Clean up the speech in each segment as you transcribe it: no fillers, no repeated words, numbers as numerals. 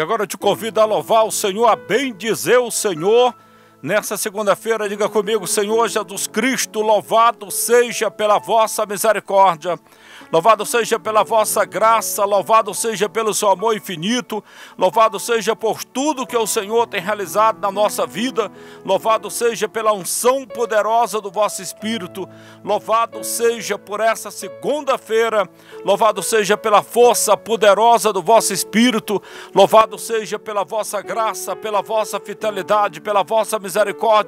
E agora eu te convido a louvar o Senhor, a bendizer o Senhor. Nessa segunda-feira, diga comigo: Senhor Jesus Cristo, louvado seja pela vossa misericórdia, louvado seja pela vossa graça, louvado seja pelo seu amor infinito, louvado seja por tudo que o Senhor tem realizado na nossa vida, louvado seja pela unção poderosa do vosso Espírito, louvado seja por essa segunda-feira, louvado seja pela força poderosa do vosso Espírito, louvado seja pela vossa graça, pela vossa fidelidade, pela vossa misericórdia.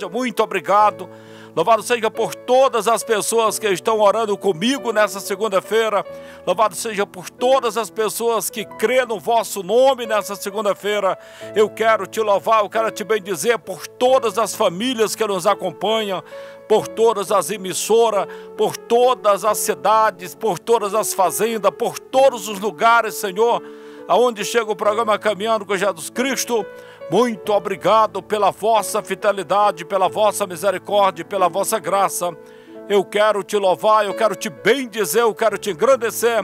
Muito obrigado. Louvado seja por todas as pessoas que estão orando comigo nessa segunda-feira. Louvado seja por todas as pessoas que crê no vosso nome nessa segunda-feira. Eu quero te louvar, eu quero te bendizer por todas as famílias que nos acompanham, por todas as emissoras, por todas as cidades, por todas as fazendas, por todos os lugares, Senhor, aonde chega o programa Caminhando com Jesus Cristo. Muito obrigado pela vossa fidelidade, pela vossa misericórdia, pela vossa graça. Eu quero te louvar, eu quero te bendizer, eu quero te engrandecer,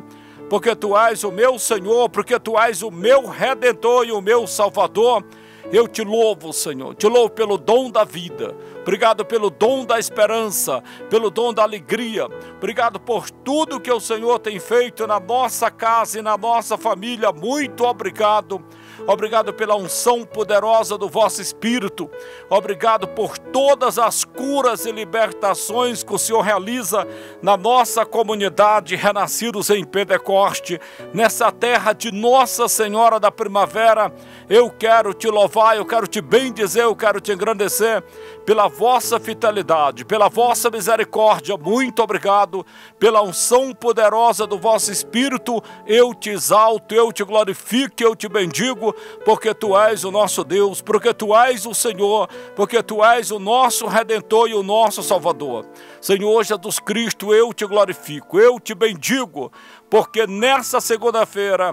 porque tu és o meu Senhor, porque tu és o meu Redentor e o meu Salvador. Eu te louvo, Senhor, te louvo pelo dom da vida. Obrigado pelo dom da esperança, pelo dom da alegria. Obrigado por tudo que o Senhor tem feito na nossa casa e na nossa família. Muito obrigado. Obrigado pela unção poderosa do vosso Espírito. Obrigado por todas as curas e libertações que o Senhor realiza na nossa comunidade Renascidos em Pentecoste, nessa terra de Nossa Senhora da Primavera. Eu quero te louvar, eu quero te bendizer, eu quero te engrandecer pela vossa fidelidade, pela vossa misericórdia. Muito obrigado pela unção poderosa do vosso Espírito. Eu te exalto, eu te glorifico, eu te bendigo, porque tu és o nosso Deus, porque tu és o Senhor, porque tu és o nosso Redentor e o nosso Salvador. Senhor Jesus Cristo, eu te glorifico, eu te bendigo, porque nessa segunda-feira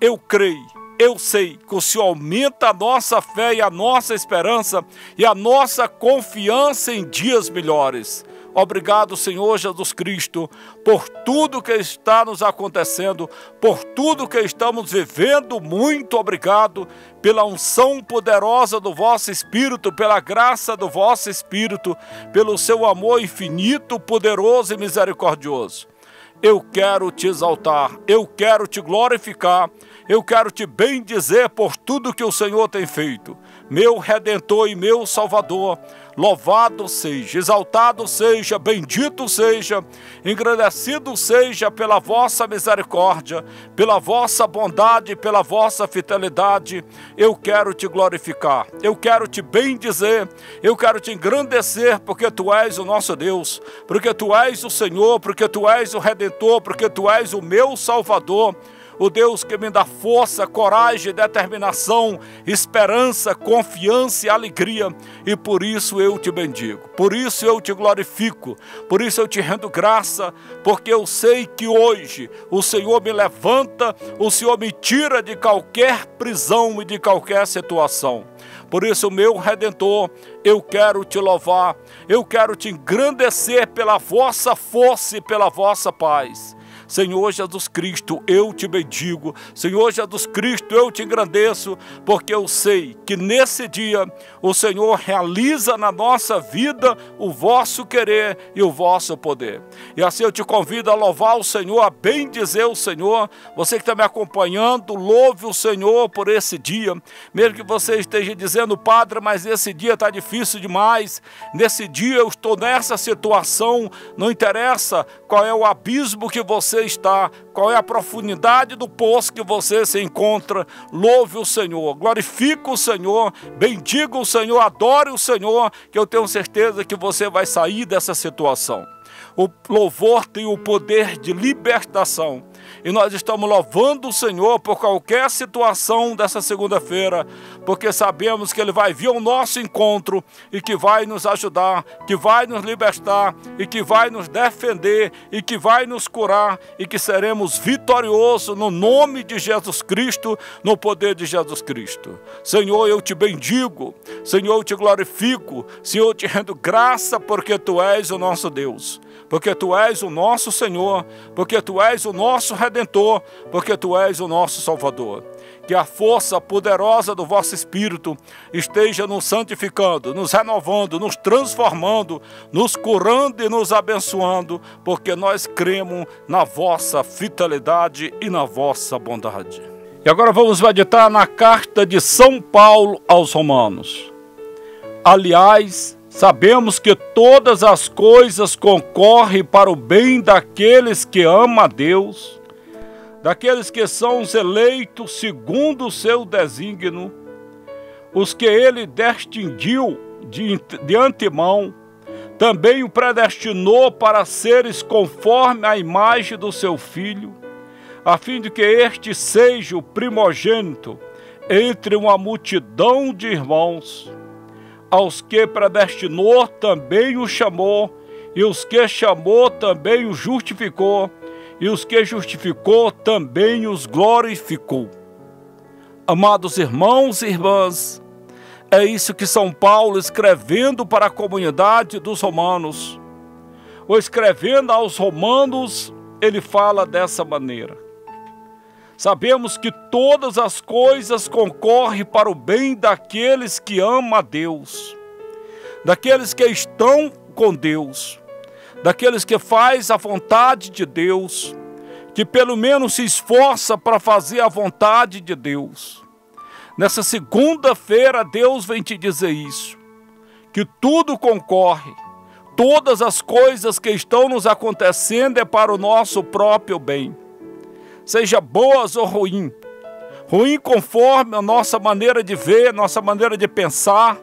eu creio, eu sei que o Senhor aumenta a nossa fé e a nossa esperança e a nossa confiança em dias melhores. Obrigado, Senhor Jesus Cristo, por tudo que está nos acontecendo, por tudo que estamos vivendo. Muito obrigado pela unção poderosa do vosso Espírito, pela graça do vosso Espírito, pelo seu amor infinito, poderoso e misericordioso. Eu quero te exaltar, eu quero te glorificar, eu quero te bendizer por tudo que o Senhor tem feito. Meu Redentor e meu Salvador, louvado seja, exaltado seja, bendito seja, engrandecido seja pela vossa misericórdia, pela vossa bondade, pela vossa fidelidade. Eu quero te glorificar, eu quero te bendizer, eu quero te engrandecer, porque tu és o nosso Deus, porque tu és o Senhor, porque tu és o Redentor, porque tu és o meu Salvador. O Deus que me dá força, coragem, determinação, esperança, confiança e alegria. E por isso eu te bendigo, por isso eu te glorifico, por isso eu te rendo graça, porque eu sei que hoje o Senhor me levanta, o Senhor me tira de qualquer prisão e de qualquer situação. Por isso, meu Redentor, eu quero te louvar, eu quero te engrandecer pela vossa força e pela vossa paz. Senhor Jesus Cristo, eu te bendigo. Senhor Jesus Cristo, eu te engrandeço, porque eu sei que nesse dia o Senhor realiza na nossa vida o vosso querer e o vosso poder. E assim eu te convido a louvar o Senhor, a bendizer o Senhor. Você que está me acompanhando, louve o Senhor por esse dia. Mesmo que você esteja dizendo: Padre, mas esse dia está difícil demais, nesse dia eu estou nessa situação. Não interessa qual é o abismo que você está, qual é a profundidade do poço que você se encontra. Louve o Senhor, glorifique o Senhor, bendiga o Senhor, adore o Senhor, que eu tenho certeza que você vai sair dessa situação. O louvor tem o poder de libertação. E nós estamos louvando o Senhor por qualquer situação dessa segunda-feira, porque sabemos que Ele vai vir ao nosso encontro e que vai nos ajudar, que vai nos libertar e que vai nos defender e que vai nos curar e que seremos vitoriosos no nome de Jesus Cristo, no poder de Jesus Cristo. Senhor, eu te bendigo, Senhor, eu te glorifico, Senhor, eu te rendo graça, porque Tu és o nosso Deus, porque Tu és o nosso Senhor, porque Tu és o nosso Redentor, porque Tu és o nosso Salvador. que a força poderosa do vosso Espírito esteja nos santificando, nos renovando, nos transformando, nos curando e nos abençoando, porque nós cremos na vossa fidelidade e na vossa bondade. E agora vamos meditar na carta de São Paulo aos Romanos. Aliás, sabemos que todas as coisas concorrem para o bem daqueles que amam a Deus, daqueles que são os eleitos segundo o seu desígnio, os que ele destingiu de antemão, também o predestinou para seres conforme a imagem do seu Filho, a fim de que este seja o primogênito entre uma multidão de irmãos. Aos que predestinou também os chamou, e os que chamou também os justificou, e os que justificou também os glorificou. Amados irmãos e irmãs, é isso que São Paulo, escrevendo para a comunidade dos romanos, ou escrevendo aos romanos, ele fala dessa maneira. Sabemos que todas as coisas concorrem para o bem daqueles que amam a Deus, daqueles que estão com Deus, daqueles que fazem a vontade de Deus, que pelo menos se esforça para fazer a vontade de Deus. Nessa segunda-feira, Deus vem te dizer isso, que tudo concorre, todas as coisas que estão nos acontecendo é para o nosso próprio bem. Seja boas ou ruim, ruim conforme a nossa maneira de ver, nossa maneira de pensar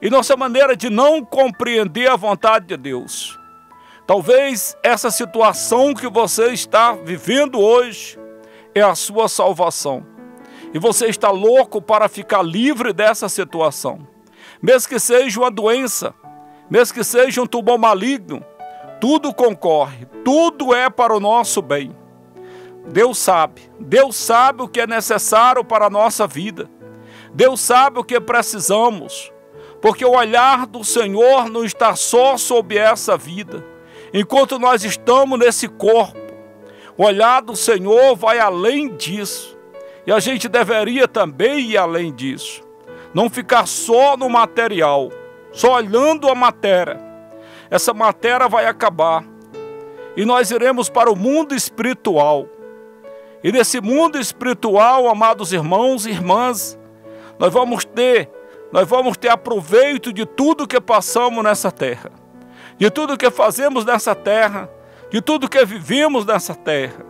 e nossa maneira de não compreender a vontade de Deus. Talvez essa situação que você está vivendo hoje é a sua salvação e você está louco para ficar livre dessa situação. Mesmo que seja uma doença, mesmo que seja um tumor maligno, tudo concorre, tudo é para o nosso bem. Deus sabe o que é necessário para a nossa vida, Deus sabe o que precisamos, porque o olhar do Senhor não está só sobre essa vida, enquanto nós estamos nesse corpo, o olhar do Senhor vai além disso, e a gente deveria também ir além disso, não ficar só no material, só olhando a matéria, essa matéria vai acabar, e nós iremos para o mundo espiritual. E nesse mundo espiritual, amados irmãos e irmãs, nós vamos ter aproveito de tudo que passamos nessa terra, de tudo que fazemos nessa terra, de tudo que vivemos nessa terra.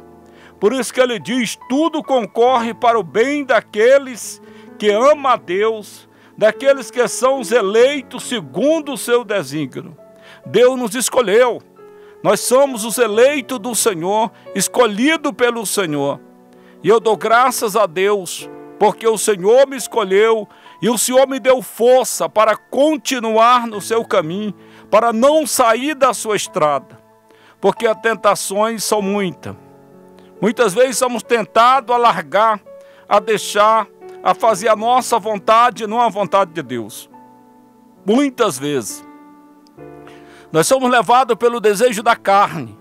Por isso que ele diz, tudo concorre para o bem daqueles que amam a Deus, daqueles que são os eleitos segundo o seu desígnio. Deus nos escolheu. Nós somos os eleitos do Senhor, escolhidos pelo Senhor. E eu dou graças a Deus, porque o Senhor me escolheu e o Senhor me deu força para continuar no seu caminho, para não sair da sua estrada, porque as tentações são muitas. Muitas vezes somos tentados a largar, a deixar, a fazer a nossa vontade e não a vontade de Deus. Muitas vezes. Nós somos levados pelo desejo da carne,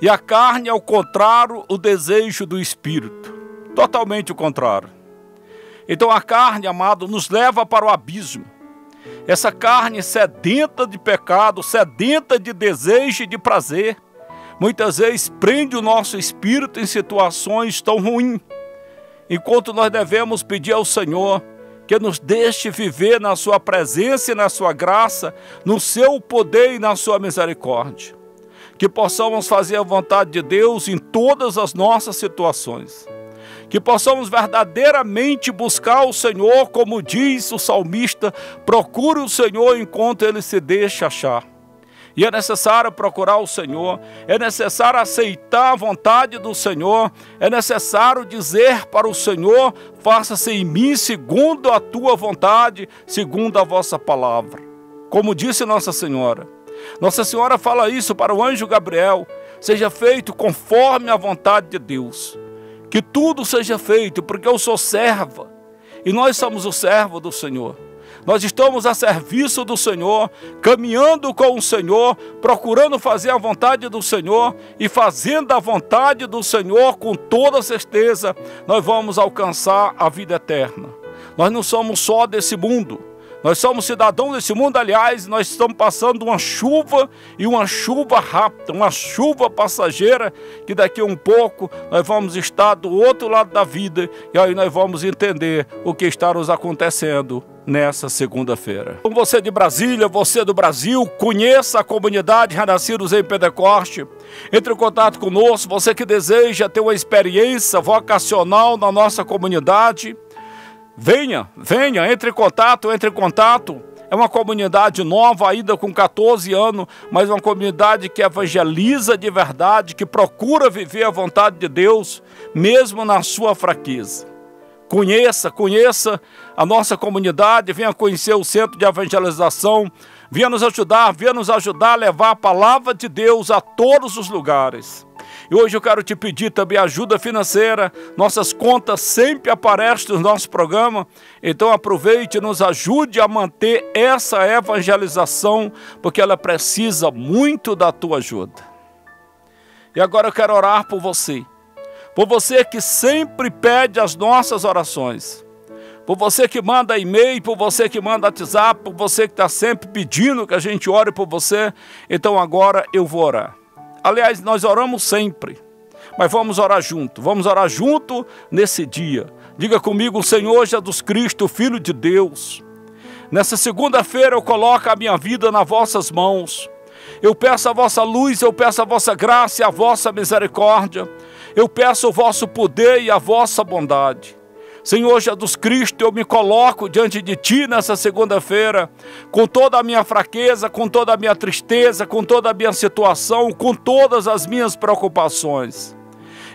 e a carne é o contrário ao desejo do Espírito, totalmente o contrário. Então a carne, amado, nos leva para o abismo. Essa carne sedenta de pecado, sedenta de desejo e de prazer, muitas vezes prende o nosso espírito em situações tão ruins, enquanto nós devemos pedir ao Senhor que nos deixe viver na sua presença e na sua graça, no seu poder e na sua misericórdia. Que possamos fazer a vontade de Deus em todas as nossas situações. Que possamos verdadeiramente buscar o Senhor, como diz o salmista, procure o Senhor enquanto ele se deixa achar. E é necessário procurar o Senhor, é necessário aceitar a vontade do Senhor, é necessário dizer para o Senhor, faça-se em mim segundo a tua vontade, segundo a vossa palavra. Como disse Nossa Senhora fala isso para o anjo Gabriel, seja feito conforme a vontade de Deus, que tudo seja feito, porque eu sou serva, e nós somos o servo do Senhor. Nós estamos a serviço do Senhor, caminhando com o Senhor, procurando fazer a vontade do Senhor e fazendo a vontade do Senhor com toda certeza, nós vamos alcançar a vida eterna. Nós não somos só desse mundo. Nós somos cidadãos desse mundo, aliás, nós estamos passando uma chuva e uma chuva rápida, uma chuva passageira, que daqui a um pouco nós vamos estar do outro lado da vida e aí nós vamos entender o que está nos acontecendo nessa segunda-feira. Então você de Brasília, você do Brasil, conheça a comunidade Renascidos em Pentecoste, entre em contato conosco, você que deseja ter uma experiência vocacional na nossa comunidade, venha, entre em contato. É uma comunidade nova, ainda com 14 anos, mas uma comunidade que evangeliza de verdade, que procura viver a vontade de Deus, mesmo na sua fraqueza. Conheça a nossa comunidade, venha conhecer o centro de evangelização, venha nos ajudar a levar a palavra de Deus a todos os lugares. E hoje eu quero te pedir também ajuda financeira, nossas contas sempre aparecem no nosso programa, então aproveite e nos ajude a manter essa evangelização, porque ela precisa muito da tua ajuda. E agora eu quero orar por você que sempre pede as nossas orações, por você que manda e-mail, por você que manda WhatsApp, por você que está sempre pedindo que a gente ore por você, então agora eu vou orar. Aliás, nós oramos sempre, mas vamos orar junto nesse dia. Diga comigo, Senhor Jesus Cristo, Filho de Deus, nessa segunda-feira eu coloco a minha vida nas vossas mãos. Eu peço a vossa luz, eu peço a vossa graça e a vossa misericórdia. Eu peço o vosso poder e a vossa bondade. Senhor Jesus Cristo, eu me coloco diante de Ti nessa segunda-feira, com toda a minha fraqueza, com toda a minha tristeza, com toda a minha situação, com todas as minhas preocupações.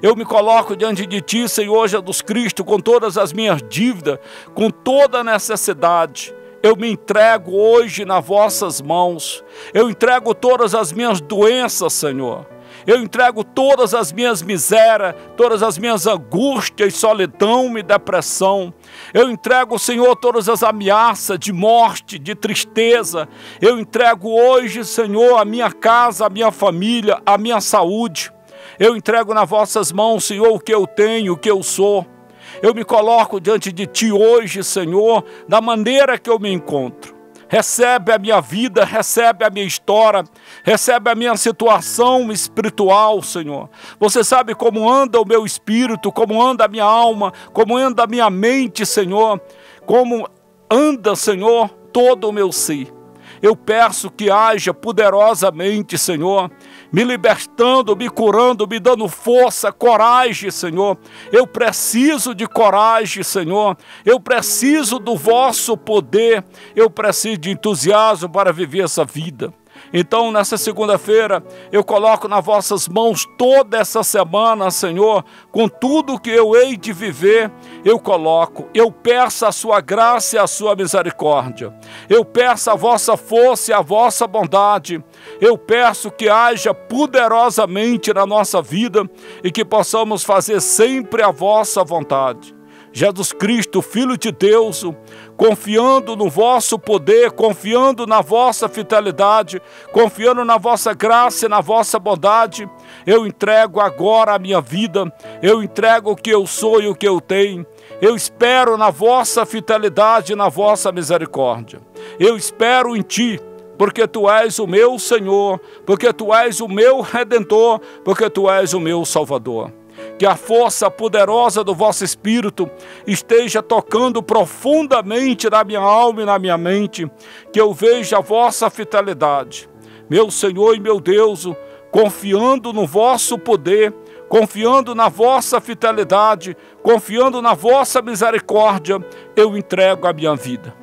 Eu me coloco diante de Ti, Senhor Jesus Cristo, com todas as minhas dívidas, com toda a necessidade. Eu me entrego hoje nas vossas mãos. Eu entrego todas as minhas doenças, Senhor. Eu entrego todas as minhas misérias, todas as minhas angústias, solidão e depressão. Eu entrego, Senhor, todas as ameaças de morte, de tristeza. Eu entrego hoje, Senhor, a minha casa, a minha família, a minha saúde. Eu entrego nas vossas mãos, Senhor, o que eu tenho, o que eu sou. Eu me coloco diante de Ti hoje, Senhor, da maneira que eu me encontro. Recebe a minha vida, recebe a minha história, recebe a minha situação espiritual, Senhor. Você sabe como anda o meu espírito, como anda a minha alma, como anda a minha mente, Senhor. Como anda, Senhor, todo o meu ser. Eu peço que haja poderosamente, Senhor, me libertando, me curando, me dando força, coragem, Senhor. Eu preciso de coragem, Senhor. Eu preciso do vosso poder. Eu preciso de entusiasmo para viver essa vida. Então, nessa segunda-feira, eu coloco nas vossas mãos toda essa semana, Senhor, com tudo que eu hei de viver, eu peço a sua graça e a sua misericórdia, eu peço a vossa força e a vossa bondade, eu peço que haja poderosamente na nossa vida e que possamos fazer sempre a vossa vontade. Jesus Cristo, Filho de Deus, confiando no vosso poder, confiando na vossa fidelidade, confiando na vossa graça e na vossa bondade, eu entrego agora a minha vida, eu entrego o que eu sou e o que eu tenho, eu espero na vossa fidelidade e na vossa misericórdia, eu espero em Ti, porque Tu és o meu Senhor, porque Tu és o meu Redentor, porque Tu és o meu Salvador. Que a força poderosa do vosso Espírito esteja tocando profundamente na minha alma e na minha mente, que eu veja a vossa fidelidade. Meu Senhor e meu Deus, confiando no vosso poder, confiando na vossa fidelidade, confiando na vossa misericórdia, eu entrego a minha vida.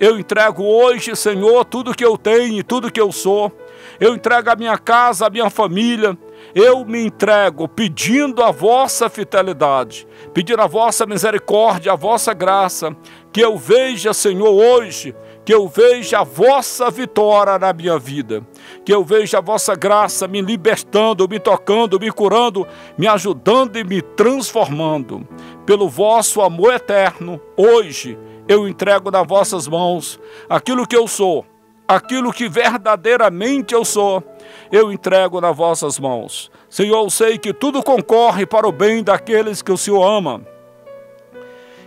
Eu entrego hoje, Senhor, tudo que eu tenho e tudo que eu sou. Eu entrego a minha casa, a minha família. Eu me entrego pedindo a vossa fidelidade, pedindo a vossa misericórdia, a vossa graça, que eu veja, Senhor, hoje, que eu veja a vossa vitória na minha vida, que eu veja a vossa graça me libertando, me tocando, me curando, me ajudando e me transformando. Pelo vosso amor eterno, hoje eu entrego nas vossas mãos aquilo que eu sou, aquilo que verdadeiramente eu sou, eu entrego nas vossas mãos. Senhor, eu sei que tudo concorre para o bem daqueles que o Senhor ama,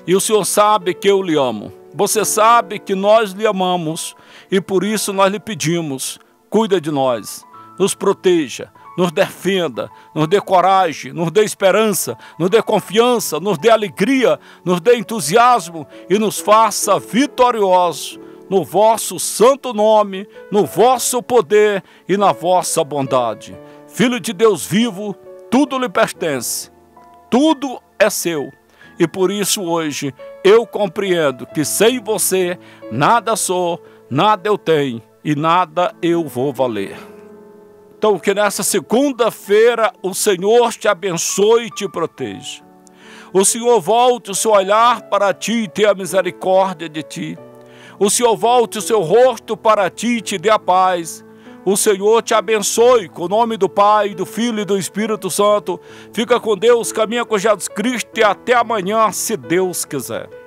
e o Senhor sabe que eu lhe amo. Você sabe que nós lhe amamos e por isso nós lhe pedimos, cuida de nós, nos proteja, nos defenda, nos dê coragem, nos dê esperança, nos dê confiança, nos dê alegria, nos dê entusiasmo e nos faça vitoriosos no vosso santo nome, no vosso poder e na vossa bondade. Filho de Deus vivo, tudo lhe pertence, tudo é seu. E por isso hoje eu compreendo que sem você nada sou, nada eu tenho e nada eu vou valer. Então que nessa segunda-feira o Senhor te abençoe e te proteja. O Senhor volte o seu olhar para ti e tenha misericórdia de ti. O Senhor volte o seu rosto para ti e te dê a paz. O Senhor te abençoe, com o nome do Pai, do Filho e do Espírito Santo. Fica com Deus, caminha com Jesus Cristo e até amanhã, se Deus quiser.